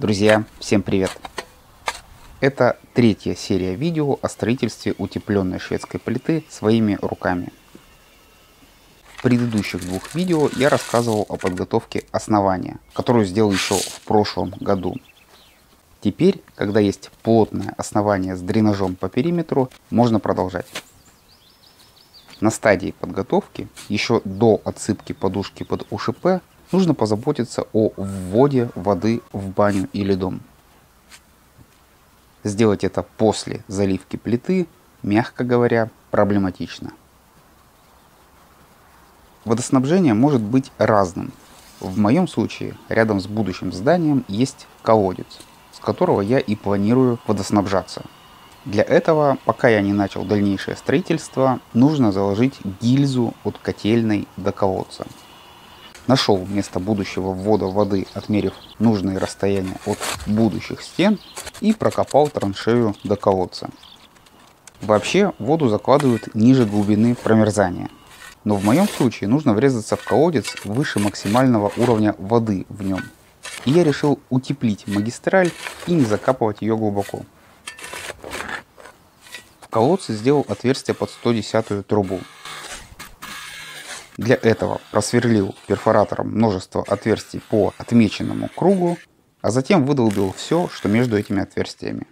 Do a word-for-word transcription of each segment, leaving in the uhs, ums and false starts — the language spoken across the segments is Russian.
Друзья, всем привет! Это третья серия видео о строительстве утепленной шведской плиты своими руками. В предыдущих двух видео я рассказывал о подготовке основания, которую сделал еще в прошлом году. Теперь, когда есть плотное основание с дренажом по периметру, можно продолжать. На стадии подготовки, еще до отсыпки подушки под УШП, нужно позаботиться о вводе воды в баню или дом. Сделать это после заливки плиты, мягко говоря, проблематично. Водоснабжение может быть разным. В моем случае рядом с будущим зданием есть колодец, с которого я и планирую водоснабжаться. Для этого, пока я не начал дальнейшее строительство, нужно заложить гильзу от котельной до колодца. Нашел место будущего ввода воды, отмерив нужные расстояния от будущих стен и прокопал траншею до колодца. Вообще воду закладывают ниже глубины промерзания, но в моем случае нужно врезаться в колодец выше максимального уровня воды в нем. И я решил утеплить магистраль и не закапывать ее глубоко. В колодце сделал отверстие под сто десятую трубу. Для этого просверлил перфоратором множество отверстий по отмеченному кругу, а затем выдолбил все, что между этими отверстиями.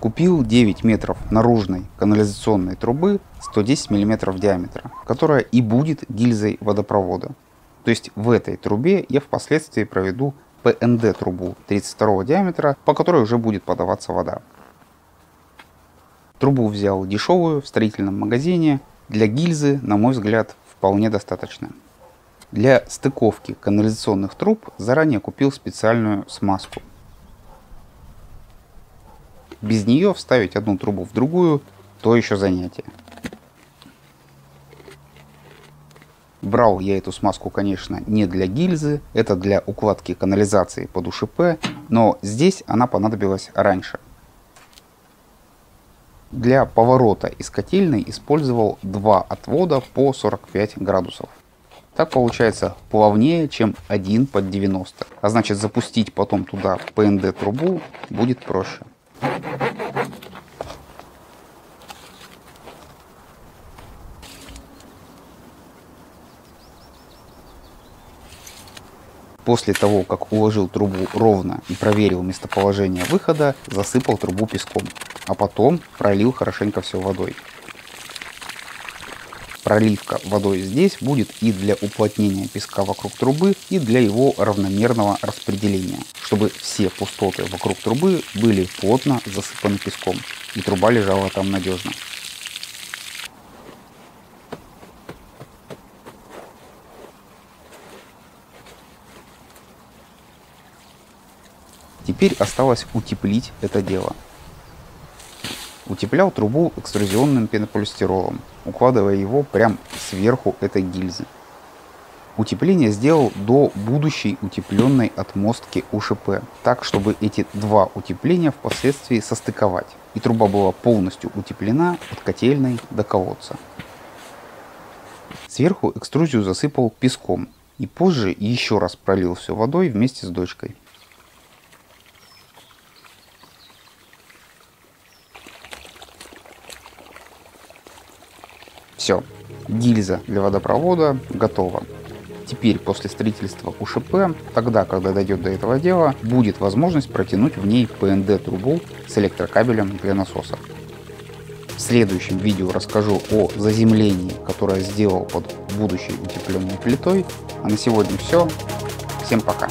Купил девять метров наружной канализационной трубы сто десять миллиметров диаметра, которая и будет гильзой водопровода. То есть в этой трубе я впоследствии проведу ПНД трубу тридцать второго диаметра, по которой уже будет подаваться вода. Трубу взял дешевую в строительном магазине, для гильзы, на мой взгляд, вполне достаточно. Для стыковки канализационных труб заранее купил специальную смазку. Без нее вставить одну трубу в другую – то еще занятие. Брал я эту смазку, конечно, не для гильзы, это для укладки канализации под УШП, но здесь она понадобилась раньше. Для поворота из котельной использовал два отвода по сорок пять градусов. Так получается плавнее, чем один под девяносто, а значит запустить потом туда ПНД трубу будет проще. После того, как уложил трубу ровно и проверил местоположение выхода, засыпал трубу песком, а потом пролил хорошенько все водой. Проливка водой здесь будет и для уплотнения песка вокруг трубы, и для его равномерного распределения, чтобы все пустоты вокруг трубы были плотно засыпаны песком, и труба лежала там надежно. Теперь осталось утеплить это дело. Утеплял трубу экструзионным пенополистиролом, укладывая его прямо сверху этой гильзы. Утепление сделал до будущей утепленной отмостки УШП, так чтобы эти два утепления впоследствии состыковать, и труба была полностью утеплена от котельной до колодца. Сверху экструзию засыпал песком и позже еще раз пролил все водой вместе с дочкой. Все, гильза для водопровода готова. Теперь после строительства УШП, тогда, когда дойдет до этого дела, будет возможность протянуть в ней ПНД трубу с электрокабелем для насосов. В следующем видео расскажу о заземлении, которое сделал под будущей утепленной плитой. А на сегодня все. Всем пока.